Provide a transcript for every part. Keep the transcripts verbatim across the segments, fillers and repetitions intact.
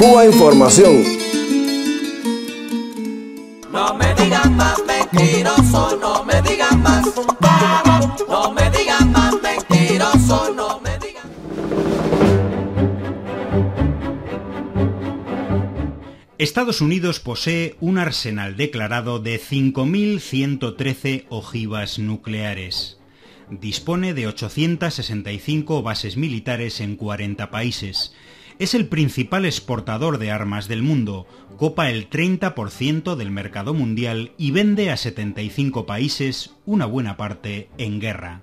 Cuba Información. No me digan más mentiroso, no me digan más vago, no me digan más mentiroso, no me digan. Estados Unidos posee un arsenal declarado de cinco mil ciento trece ojivas nucleares. Dispone de ochocientas sesenta y cinco bases militares en cuarenta países. Es el principal exportador de armas del mundo, copa el treinta por ciento del mercado mundial y vende a setenta y cinco países, una buena parte en guerra.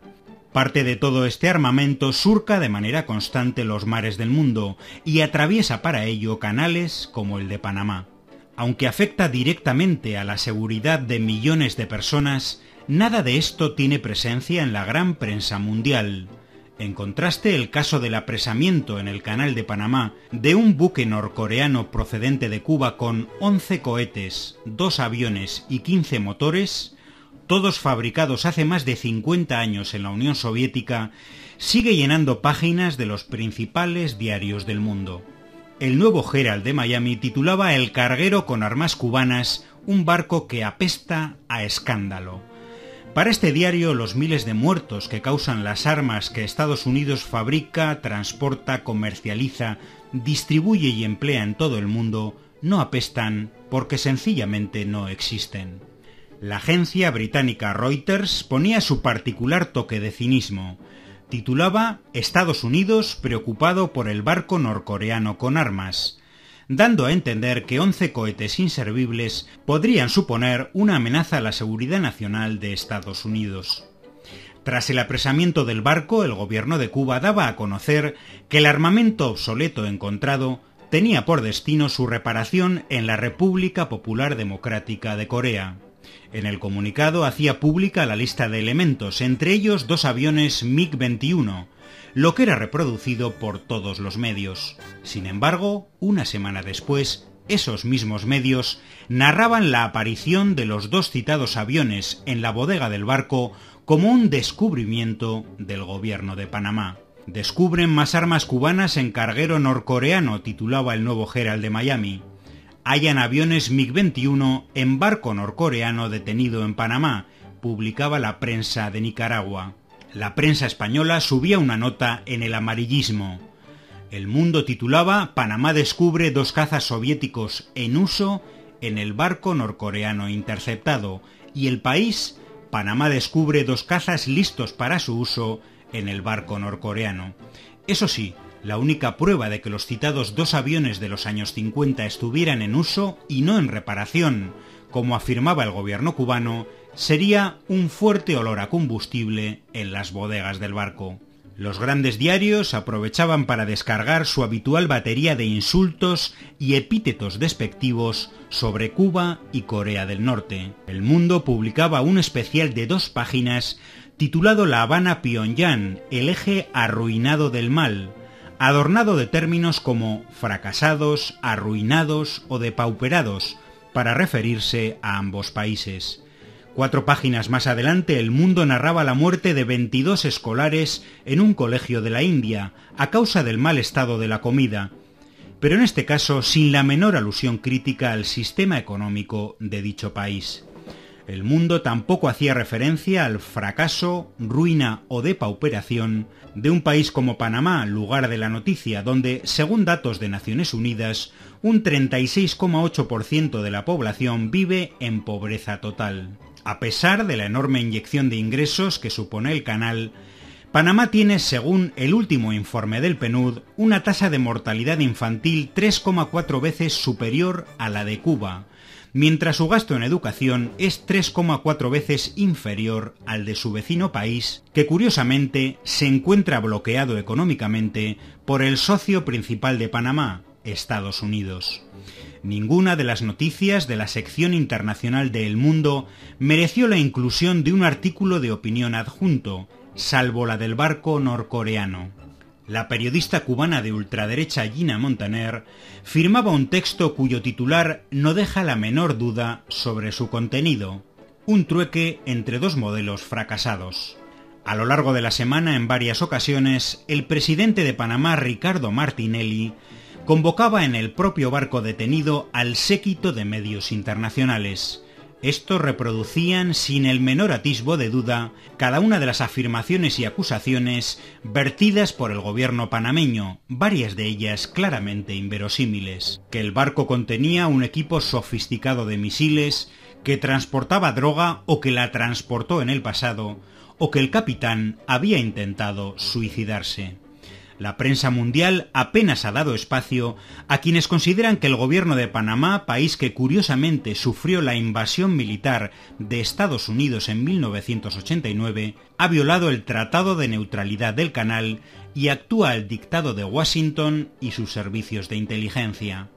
Parte de todo este armamento surca de manera constante los mares del mundo y atraviesa para ello canales como el de Panamá. Aunque afecta directamente a la seguridad de millones de personas, nada de esto tiene presencia en la gran prensa mundial. En contraste, el caso del apresamiento en el Canal de Panamá de un buque norcoreano procedente de Cuba con once cohetes, dos aviones y quince motores, todos fabricados hace más de cincuenta años en la Unión Soviética, sigue llenando páginas de los principales diarios del mundo. El Nuevo Herald de Miami titulaba El carguero con armas cubanas, un barco que apesta a escándalo. Para este diario, los miles de muertos que causan las armas que Estados Unidos fabrica, transporta, comercializa, distribuye y emplea en todo el mundo, no apestan porque sencillamente no existen. La agencia británica Reuters ponía su particular toque de cinismo. Titulaba Estados Unidos preocupado por el barco norcoreano con armas, dando a entender que once cohetes inservibles podrían suponer una amenaza a la seguridad nacional de Estados Unidos. Tras el apresamiento del barco, el gobierno de Cuba daba a conocer que el armamento obsoleto encontrado tenía por destino su reparación en la República Popular Democrática de Corea. En el comunicado hacía pública la lista de elementos, entre ellos dos aviones MiG veintiuno, lo que era reproducido por todos los medios. Sin embargo, una semana después, esos mismos medios narraban la aparición de los dos citados aviones en la bodega del barco como un descubrimiento del gobierno de Panamá. Descubren más armas cubanas en carguero norcoreano, titulaba el Nuevo Herald de Miami. Hallan aviones MiG veintiuno en barco norcoreano detenido en Panamá, publicaba la prensa de Nicaragua. La prensa española subía una nota en el amarillismo. El Mundo titulaba Panamá descubre dos cazas soviéticos en uso en el barco norcoreano interceptado, y El País, Panamá descubre dos cazas listos para su uso en el barco norcoreano. Eso sí, la única prueba de que los citados dos aviones de los años cincuenta estuvieran en uso y no en reparación, como afirmaba el gobierno cubano, sería un fuerte olor a combustible en las bodegas del barco. Los grandes diarios aprovechaban para descargar su habitual batería de insultos y epítetos despectivos sobre Cuba y Corea del Norte. El Mundo publicaba un especial de dos páginas titulado La Habana-Pyongyang, el eje arruinado del mal, adornado de términos como fracasados, arruinados o depauperados, para referirse a ambos países. Cuatro páginas más adelante, El Mundo narraba la muerte de veintidós escolares en un colegio de la India, a causa del mal estado de la comida, pero en este caso sin la menor alusión crítica al sistema económico de dicho país. El Mundo tampoco hacía referencia al fracaso, ruina o depauperación de un país como Panamá, lugar de la noticia, donde, según datos de Naciones Unidas, un treinta y seis coma ocho por ciento de la población vive en pobreza total. A pesar de la enorme inyección de ingresos que supone el canal, Panamá tiene, según el último informe del P N U D, una tasa de mortalidad infantil tres coma cuatro veces superior a la de Cuba, mientras su gasto en educación es tres coma cuatro veces inferior al de su vecino país, que curiosamente se encuentra bloqueado económicamente por el socio principal de Panamá, Estados Unidos. Ninguna de las noticias de la sección internacional de El Mundo mereció la inclusión de un artículo de opinión adjunto, salvo la del barco norcoreano. La periodista cubana de ultraderecha Gina Montaner firmaba un texto cuyo titular no deja la menor duda sobre su contenido, un trueque entre dos modelos fracasados. A lo largo de la semana, en varias ocasiones, el presidente de Panamá, Ricardo Martinelli, convocaba en el propio barco detenido al séquito de medios internacionales. Estos reproducían, sin el menor atisbo de duda, cada una de las afirmaciones y acusaciones vertidas por el gobierno panameño, varias de ellas claramente inverosímiles. Que el barco contenía un equipo sofisticado de misiles, que transportaba droga o que la transportó en el pasado, o que el capitán había intentado suicidarse. La prensa mundial apenas ha dado espacio a quienes consideran que el gobierno de Panamá, país que curiosamente sufrió la invasión militar de Estados Unidos en mil novecientos ochenta y nueve, ha violado el Tratado de Neutralidad del Canal y actúa al dictado de Washington y sus servicios de inteligencia.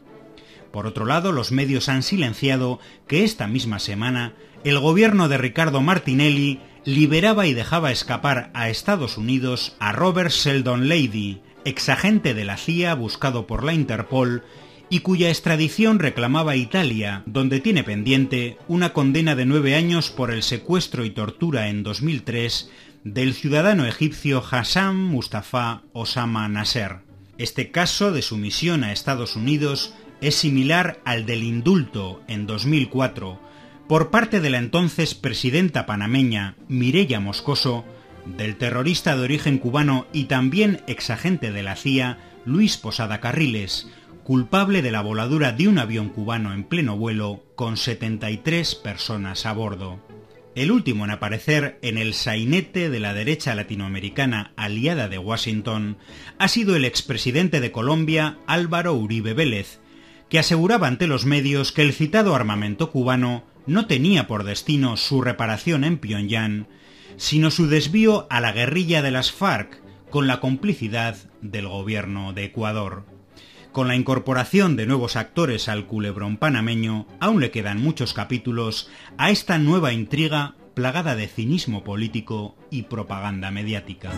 Por otro lado, los medios han silenciado que esta misma semana el gobierno de Ricardo Martinelli liberaba y dejaba escapar a Estados Unidos a Robert Seldon Lady, exagente de la C I A buscado por la Interpol y cuya extradición reclamaba Italia, donde tiene pendiente una condena de nueve años por el secuestro y tortura en dos mil tres del ciudadano egipcio Hassan Mustafa Osama Nasser. Este caso de sumisión a Estados Unidos es similar al del indulto en dos mil cuatro, por parte de la entonces presidenta panameña, Mireya Moscoso, del terrorista de origen cubano y también exagente de la C I A, Luis Posada Carriles, culpable de la voladura de un avión cubano en pleno vuelo con setenta y tres personas a bordo. El último en aparecer en el sainete de la derecha latinoamericana aliada de Washington ha sido el expresidente de Colombia, Álvaro Uribe Vélez, que aseguraba ante los medios que el citado armamento cubano no tenía por destino su reparación en Pyongyang, sino su desvío a la guerrilla de las FARC con la complicidad del gobierno de Ecuador. Con la incorporación de nuevos actores al culebrón panameño, aún le quedan muchos capítulos a esta nueva intriga plagada de cinismo político y propaganda mediática.